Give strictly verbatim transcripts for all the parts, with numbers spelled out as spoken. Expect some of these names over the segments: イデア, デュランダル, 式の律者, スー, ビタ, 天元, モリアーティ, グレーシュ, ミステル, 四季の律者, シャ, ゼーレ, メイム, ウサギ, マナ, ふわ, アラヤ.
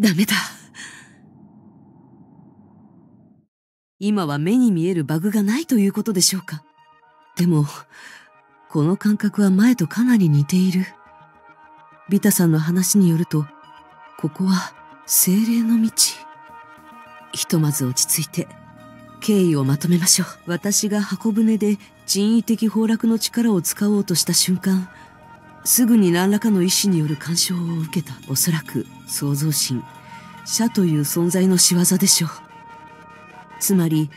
ダメだ。今は目に見えるバグがないということでしょうか。でも、この感覚は前とかなり似ている。ビタさんの話によると、ここは精霊の道。ひとまず落ち着いて、経緯をまとめましょう。私が箱舟で人為的崩落の力を使おうとした瞬間、すぐに何らかの意志による干渉を受けた。おそらく創造神、シャという存在の仕業でしょう。つまり、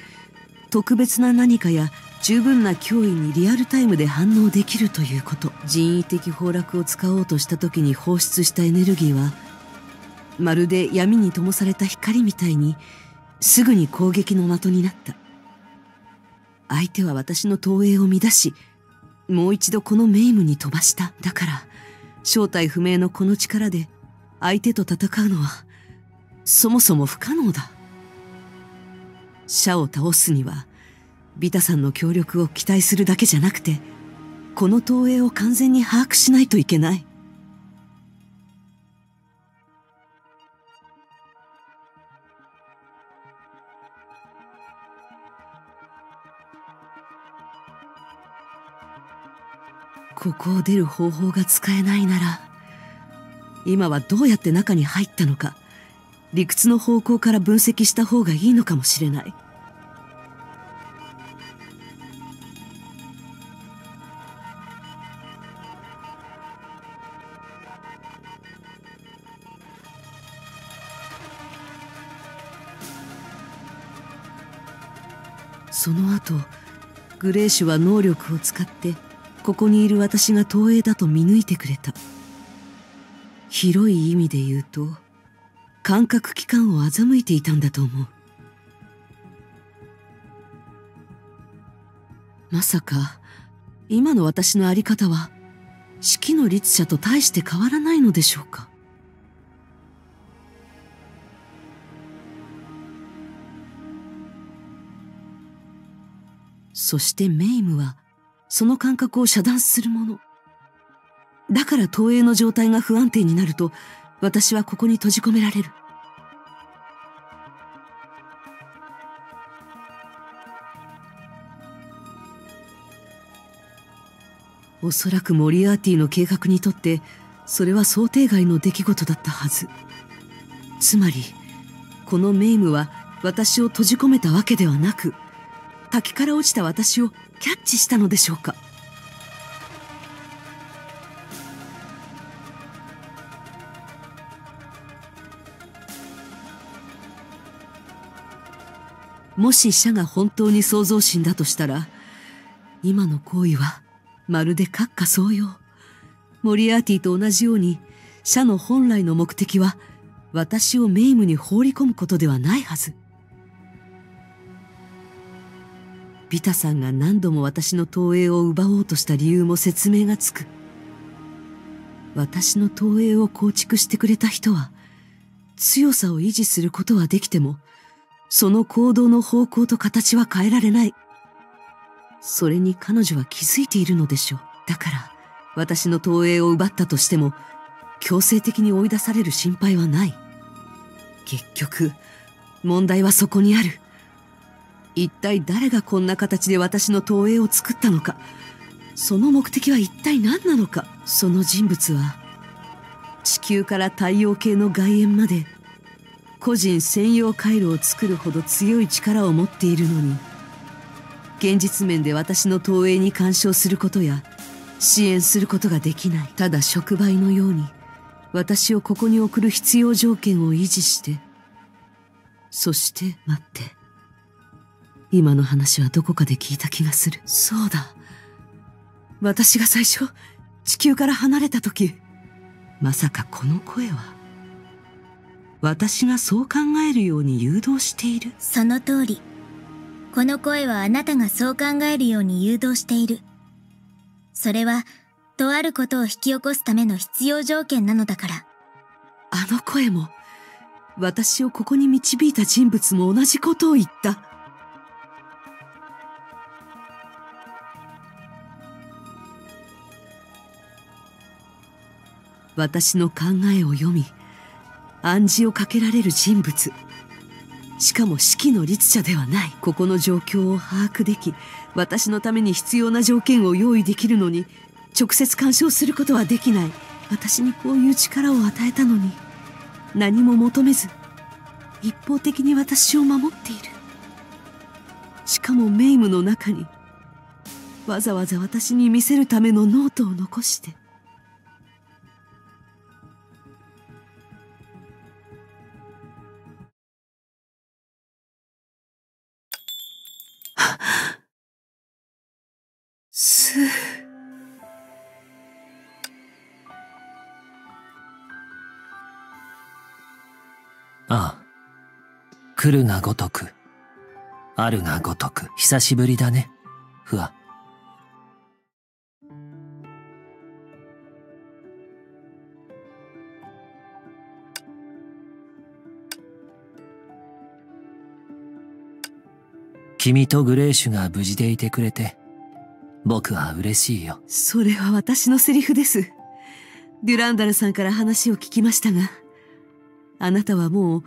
特別な何かや十分な脅威にリアルタイムで反応できるということ。人為的崩落を使おうとした時に放出したエネルギーは、まるで闇に灯された光みたいに、すぐに攻撃の的になった。相手は私の投影を乱し、もう一度このメイムに飛ばした。だから、正体不明のこの力で相手と戦うのは、そもそも不可能だ。シャを倒すには、ビタさんの協力を期待するだけじゃなくて、この投影を完全に把握しないといけない。ここを出る方法が使えないなら、今はどうやって中に入ったのか、理屈の方向から分析した方がいいのかもしれない。その後、グレーシュは能力を使って、ここにいる私が投影だと見抜いてくれた。広い意味で言うと、感覚器官を欺いていたんだと思う。まさか、今の私のあり方は、四季の律者と大して変わらないのでしょうか。そしてメイムは、その感覚を遮断するもの。だから投影の状態が不安定になると、私はここに閉じ込められる。おそらくモリアーティの計画にとって、それは想定外の出来事だったはず。つまり、このメイムは私を閉じ込めたわけではなく、滝から落ちた私をキャッチしたのでしょうか。もしシャが本当に創造神だとしたら、今の行為はまるで閣下相擁。モリアーティと同じように、シャの本来の目的は私をメイムに放り込むことではないはず。ビタさんが何度も私の投影を奪おうとした理由も説明がつく。私の投影を構築してくれた人は、強さを維持することはできても、その行動の方向と形は変えられない。それに彼女は気づいているのでしょう。だから、私の投影を奪ったとしても、強制的に追い出される心配はない。結局、問題はそこにある。一体誰がこんな形で私の投影を作ったのか、その目的は一体何なのか。その人物は、地球から太陽系の外縁まで、個人専用回路を作るほど強い力を持っているのに、現実面で私の投影に干渉することや、支援することができない。ただ触媒のように、私をここに送る必要条件を維持して、そして、待って。今の話はどこかで聞いた気がする。そうだ。私が最初、地球から離れた時、まさかこの声は、私がそう考えるように誘導している。その通り。この声はあなたがそう考えるように誘導している。それは、とあることを引き起こすための必要条件なのだから。あの声も、私をここに導いた人物も同じことを言った。私の考えを読み、暗示をかけられる人物、しかも指揮の律者ではない。ここの状況を把握でき、私のために必要な条件を用意できるのに、直接干渉することはできない。私にこういう力を与えたのに、何も求めず一方的に私を守っている。しかもメイムの中にわざわざ私に見せるためのノートを残して。すああ、来るがごとく、あるがごとく、久しぶりだね、ふわ。君とグレーシュが無事でいてくれて、僕は嬉しいよ。それは私のセリフです。デュランダルさんから話を聞きましたが、あなたはもう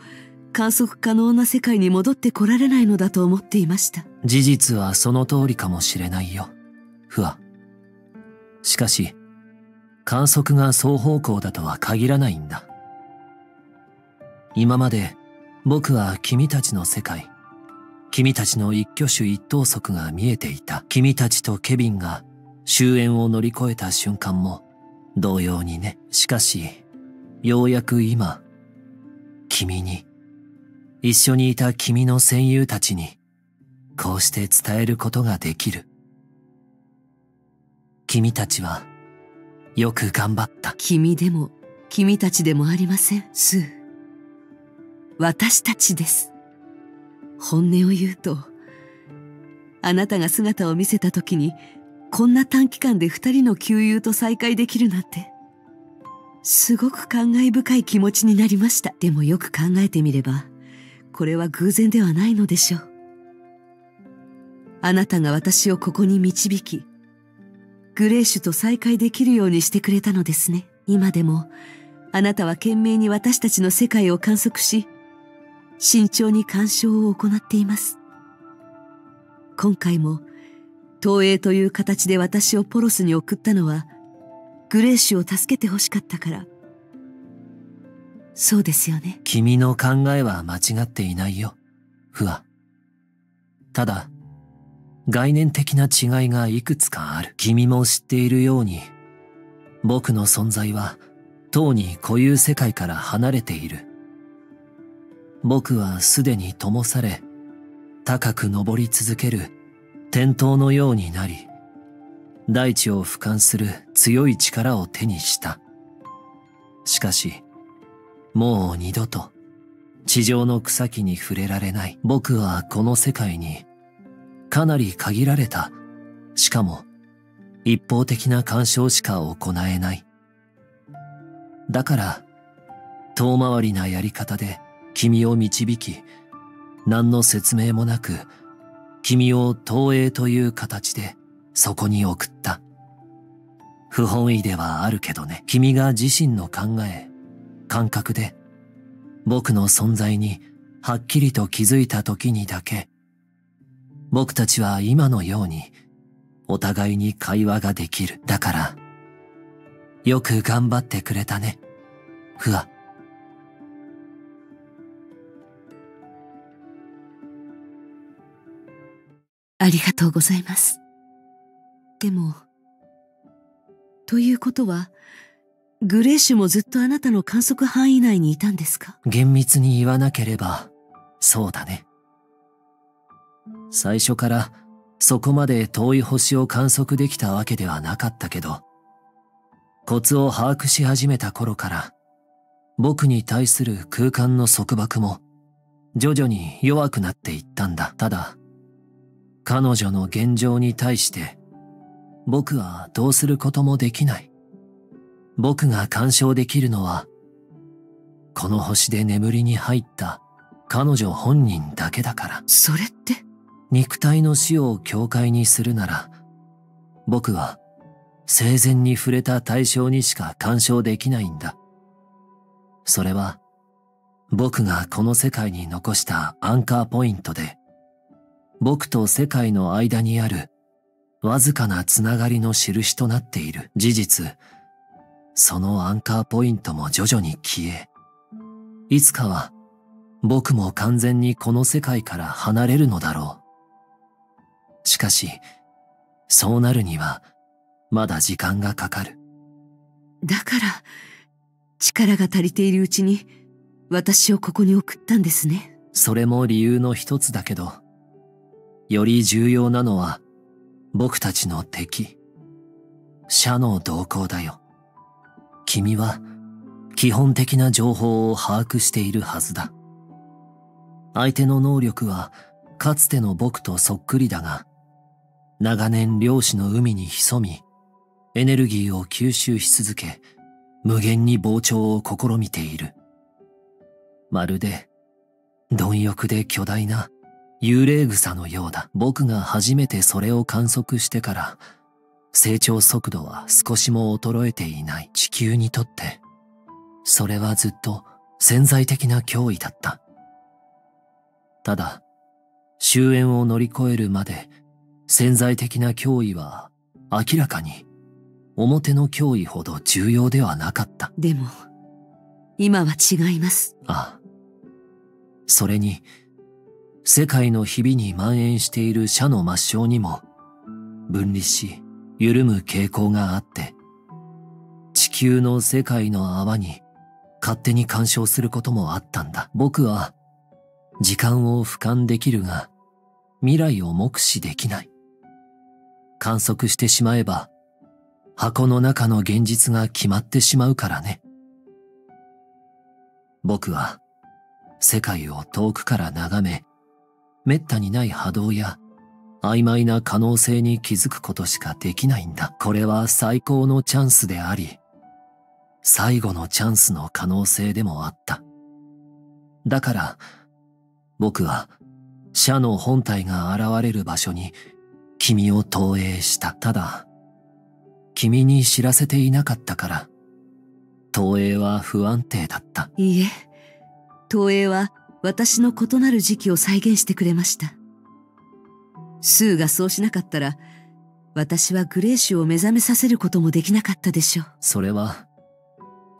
観測可能な世界に戻ってこられないのだと思っていました。事実はその通りかもしれないよ、ふわ。しかし、観測が双方向だとは限らないんだ。今まで僕は君たちの世界、君たちの一挙手一投足が見えていた。君たちとケビンが終焉を乗り越えた瞬間も同様にね。しかし、ようやく今、君に、一緒にいた君の戦友たちに、こうして伝えることができる。君たちは、よく頑張った。君でも、君たちでもありません、スー。私たちです。本音を言うと、あなたが姿を見せた時に、こんな短期間で二人の旧友と再会できるなんて、すごく感慨深い気持ちになりました。でもよく考えてみれば、これは偶然ではないのでしょう。あなたが私をここに導き、グレーシュと再会できるようにしてくれたのですね。今でも、あなたは懸命に私たちの世界を観測し、慎重に干渉を行っています。今回も、投影という形で私をポロスに送ったのは、グレーシュを助けて欲しかったから。そうですよね。君の考えは間違っていないよ、ふわ。ただ、概念的な違いがいくつかある。君も知っているように、僕の存在は、とうに固有世界から離れている。僕はすでに灯され、高く登り続ける天灯のようになり、大地を俯瞰する強い力を手にした。しかし、もう二度と地上の草木に触れられない。僕はこの世界に、かなり限られた、しかも一方的な干渉しか行えない。だから、遠回りなやり方で君を導き、何の説明もなく、君を投影という形で、そこに送った。不本意ではあるけどね。君が自身の考え、感覚で、僕の存在にはっきりと気づいた時にだけ、僕たちは今のように、お互いに会話ができる。だから、よく頑張ってくれたね、ふわ。ありがとうございます。でも、ということは、グレーシュもずっとあなたの観測範囲内にいたんですか？厳密に言わなければ、そうだね。最初から、そこまで遠い星を観測できたわけではなかったけど、コツを把握し始めた頃から、僕に対する空間の束縛も、徐々に弱くなっていったんだ。ただ、彼女の現状に対して、僕はどうすることもできない。僕が干渉できるのは、この星で眠りに入った彼女本人だけだから。それって？肉体の死を境界にするなら、僕は生前に触れた対象にしか干渉できないんだ。それは、僕がこの世界に残したアンカーポイントで、僕と世界の間にあるわずかなつながりの印となっている。事実、そのアンカーポイントも徐々に消え、いつかは僕も完全にこの世界から離れるのだろう。しかし、そうなるにはまだ時間がかかる。だから、力が足りているうちに私をここに送ったんですね。それも理由の一つだけど、より重要なのは僕たちの敵、社の動向だよ。君は基本的な情報を把握しているはずだ。相手の能力はかつての僕とそっくりだが、長年漁師の海に潜み、エネルギーを吸収し続け、無限に膨張を試みている。まるで、貪欲で巨大な幽霊草のようだ。僕が初めてそれを観測してから、成長速度は少しも衰えていない。地球にとって、それはずっと潜在的な脅威だった。ただ、終焉を乗り越えるまで、潜在的な脅威は明らかに表の脅威ほど重要ではなかった。でも、今は違います。ああ。それに、世界の日々に蔓延している社の末梢にも、分離し、緩む傾向があって、地球の世界の泡に勝手に干渉することもあったんだ。僕は、時間を俯瞰できるが、未来を目視できない。観測してしまえば、箱の中の現実が決まってしまうからね。僕は、世界を遠くから眺め、滅多にない波動や曖昧な可能性に気づくことしかできないんだ。これは最高のチャンスであり、最後のチャンスの可能性でもあった。だから、僕は、社の本体が現れる場所に君を投影した。ただ、君に知らせていなかったから、投影は不安定だった。いいえ、投影は私の異なる時期を再現してくれました。スーがそうしなかったら、私はグレーシュを目覚めさせることもできなかったでしょう。それは、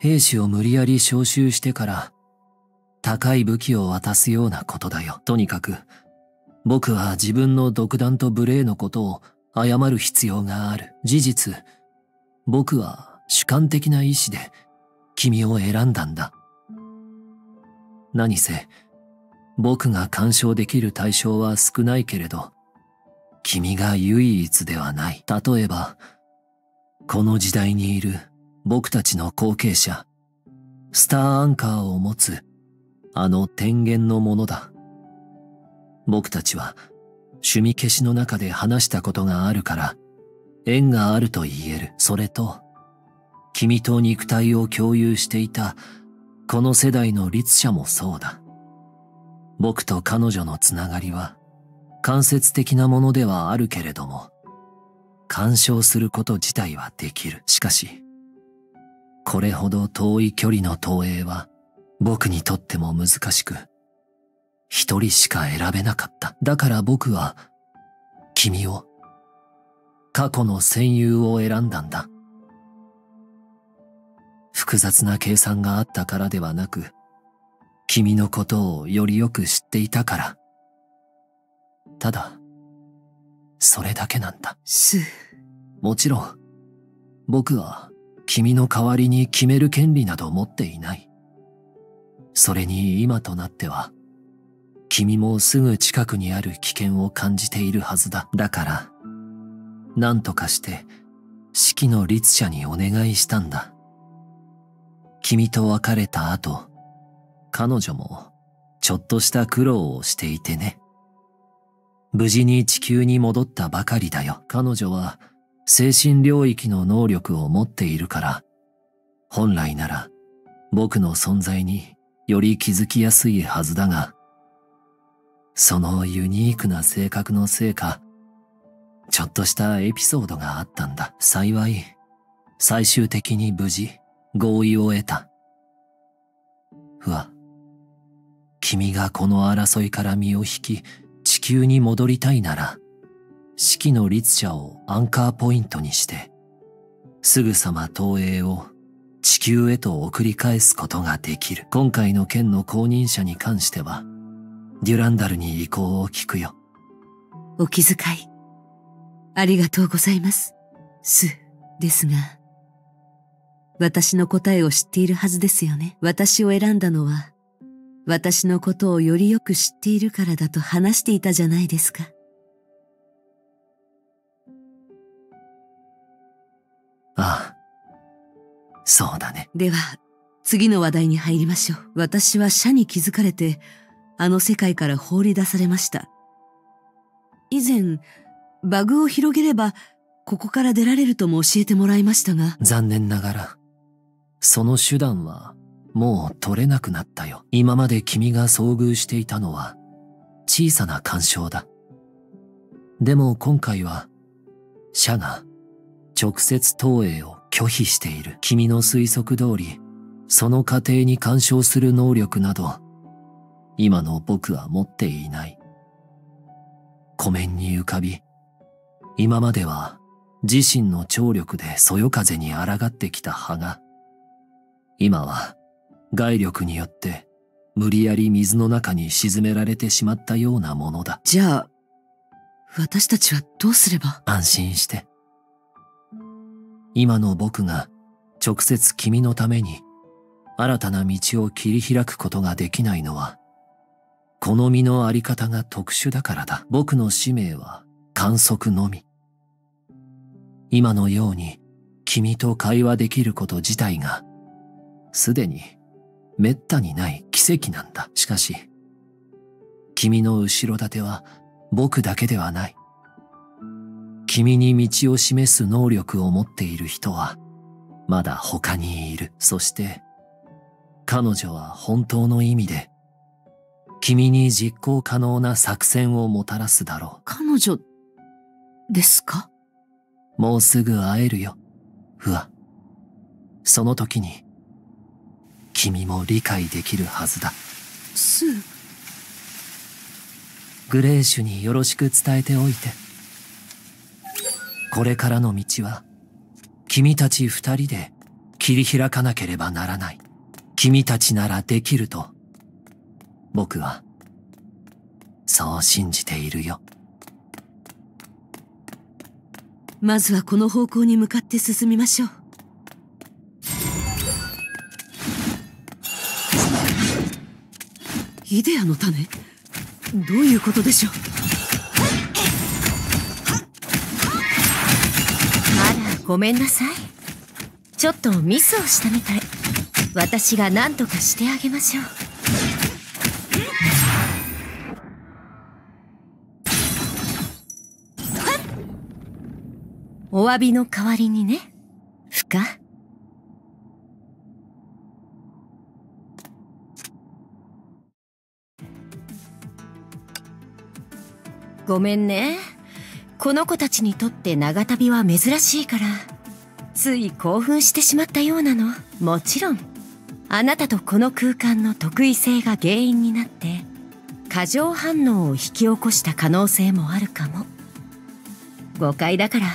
兵士を無理やり召集してから、高い武器を渡すようなことだよ。とにかく、僕は自分の独断と無礼のことを謝る必要がある。事実、僕は主観的な意志で君を選んだんだ。何せ、僕が干渉できる対象は少ないけれど、君が唯一ではない。例えば、この時代にいる僕たちの後継者、スターアンカーを持つ、あの天元のものだ。僕たちは、趣味消しの中で話したことがあるから、縁があると言える。それと、君と肉体を共有していた、この世代の律者もそうだ。僕と彼女のつながりは、間接的なものではあるけれども、干渉すること自体はできる。しかし、これほど遠い距離の投影は、僕にとっても難しく、一人しか選べなかった。だから僕は、君を、過去の戦友を選んだんだ。複雑な計算があったからではなく、君のことをよりよく知っていたから。ただ、それだけなんだ。す。もちろん、僕は君の代わりに決める権利など持っていない。それに今となっては、君もすぐ近くにある危険を感じているはずだ。だから、何とかして、式の律者にお願いしたんだ。君と別れた後、彼女も、ちょっとした苦労をしていてね。無事に地球に戻ったばかりだよ。彼女は、精神領域の能力を持っているから、本来なら、僕の存在により気づきやすいはずだが、そのユニークな性格のせいか、ちょっとしたエピソードがあったんだ。幸い、最終的に無事、合意を得た。ふわ、君がこの争いから身を引き地球に戻りたいなら、四季の律者をアンカーポイントにして、すぐさま東映を地球へと送り返すことができる。今回の件の後任者に関しては、デュランダルに意向を聞くよ。お気遣い、ありがとうございます。スーですが、私の答えを知っているはずですよね。私を選んだのは、私のことをよりよく知っているからだと話していたじゃないですか。ああ、そうだね。では、次の話題に入りましょう。私は社に気づかれて、あの世界から放り出されました。以前、バグを広げれば、ここから出られるとも教えてもらいましたが。残念ながら、その手段は、もう取れなくなったよ。今まで君が遭遇していたのは小さな干渉だ。でも今回は社が直接投影を拒否している。君の推測通りその過程に干渉する能力など今の僕は持っていない。湖面に浮かび、今までは自身の張力でそよ風に抗ってきた葉が、今は外力によって無理やり水の中に沈められてしまったようなものだ。じゃあ、私たちはどうすれば？安心して。今の僕が直接君のために新たな道を切り開くことができないのは、この身のあり方が特殊だからだ。僕の使命は観測のみ。今のように君と会話できること自体がすでにめったにない奇跡なんだ。しかし、君の後ろ盾は僕だけではない。君に道を示す能力を持っている人は、まだ他にいる。そして、彼女は本当の意味で、君に実行可能な作戦をもたらすだろう。彼女、ですか？もうすぐ会えるよ、不破。その時に、君も理解できるはずだ。スー。グレーシュによろしく伝えておいて。これからの道は、君たち二人で切り開かなければならない。君たちならできると、僕は、そう信じているよ。まずはこの方向に向かって進みましょう。イデアの種？どういうことでしょう？あら、ごめんなさい。ちょっとミスをしたみたい。私が何とかしてあげましょう。お詫びの代わりにね、ふか。ごめんね。この子たちにとって長旅は珍しいから、つい興奮してしまったようなの。もちろん、あなたとこの空間の特異性が原因になって、過剰反応を引き起こした可能性もあるかも。誤解だから、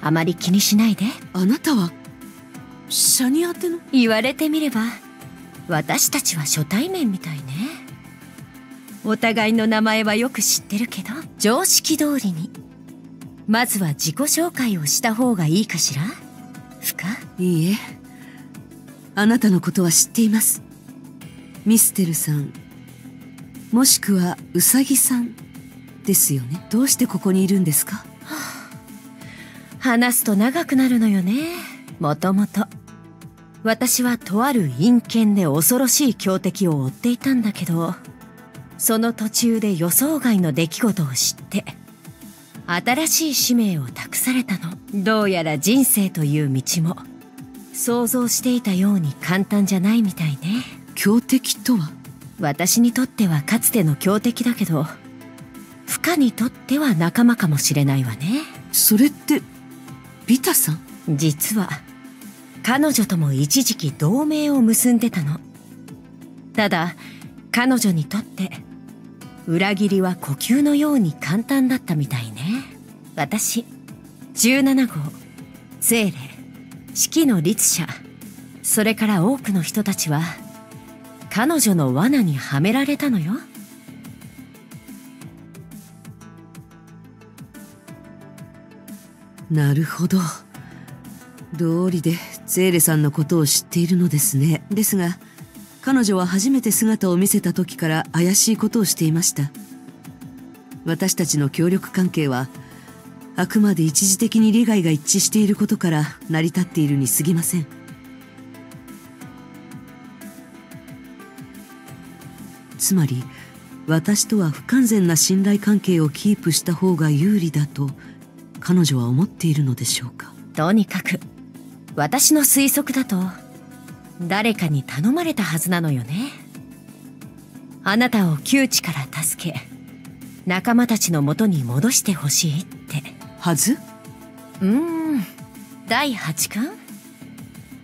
あまり気にしないで。あなたは、社に宛ての？言われてみれば、私たちは初対面みたいね。お互いの名前はよく知ってるけど、常識通りに。まずは自己紹介をした方がいいかしら？ふか？いいえ。あなたのことは知っています。ミステルさん、もしくはウサギさんですよね。どうしてここにいるんですか？はあ、話すと長くなるのよね。もともと。私はとある陰険で恐ろしい強敵を追っていたんだけど、その途中で予想外の出来事を知って、新しい使命を託されたの。どうやら人生という道も、想像していたように簡単じゃないみたいね。強敵とは？私にとってはかつての強敵だけど、フカにとっては仲間かもしれないわね。それって、ビタさん？実は、彼女とも一時期同盟を結んでたの。ただ、彼女にとって裏切りは呼吸のように簡単だったみたいね。私じゅうななごう、精霊、四季の律者、それから多くの人たちは彼女の罠にはめられたのよ。なるほど、どうりでゼーレさんのことを知っているのですね。ですが彼女は初めて姿を見せた時から怪しいことをしていました。私たちの協力関係はあくまで一時的に利害が一致していることから成り立っているに過ぎません。つまり私とは不完全な信頼関係をキープした方が有利だと彼女は思っているのでしょうか。とにかく私の推測だと誰かに頼まれたはずなのよね。あなたを窮地から助け仲間たちのもとに戻してほしいってはず。うーん、だいはちかん、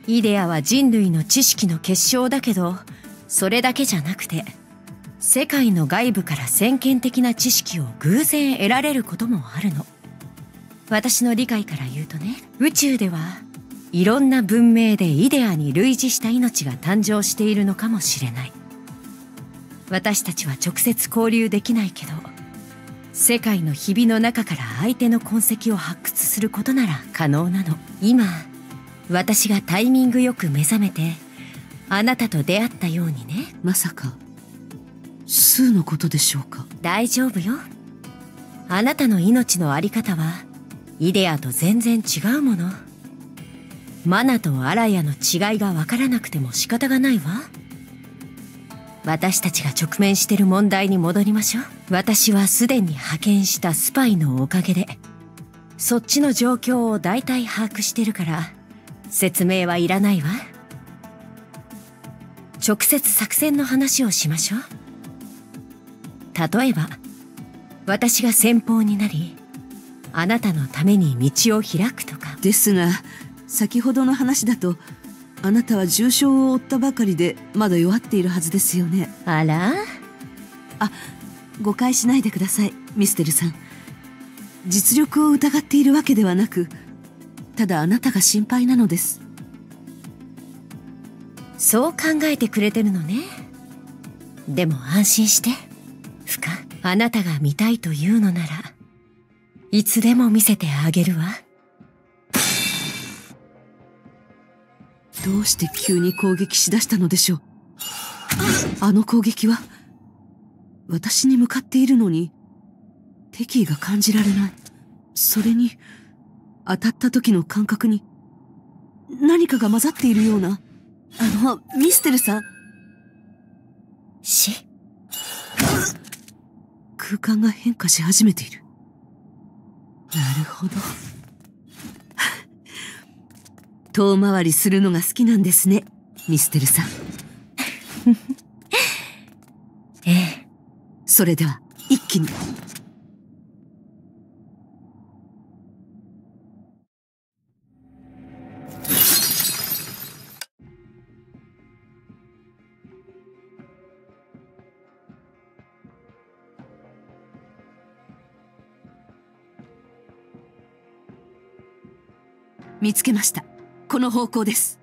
イデアは人類の知識の結晶だけど、それだけじゃなくて世界の外部から先見的な知識を偶然得られることもあるの。私の理解から言うとね、宇宙ではいろんな文明でイデアに類似した命が誕生しているのかもしれない。私たちは直接交流できないけど、世界のひびの中から相手の痕跡を発掘することなら可能なの。今私がタイミングよく目覚めてあなたと出会ったようにね。まさかスーのことでしょうか。大丈夫よ、あなたの命のあり方はイデアと全然違うもの。マナとアラヤの違いが分からなくても仕方がないわ。私たちが直面している問題に戻りましょう。私はすでに派遣したスパイのおかげでそっちの状況を大体把握してるから説明はいらないわ。直接作戦の話をしましょう。例えば私が先方になりあなたのために道を開くとか。ですが先ほどの話だとあなたは重傷を負ったばかりでまだ弱っているはずですよね。あら、あ、誤解しないでくださいミステルさん。実力を疑っているわけではなく、ただあなたが心配なのです。そう考えてくれてるのね。でも安心してフカ、あなたが見たいというのならいつでも見せてあげるわ。どうして急に攻撃しだしたのでしょう。あの攻撃は私に向かっているのに敵意が感じられない。それに当たった時の感覚に何かが混ざっているような。あのミステルさん、し空間が変化し始めている。なるほど遠回りするのが好きなんですねミステルさんええ、それでは一気に。見つけました。この方向です。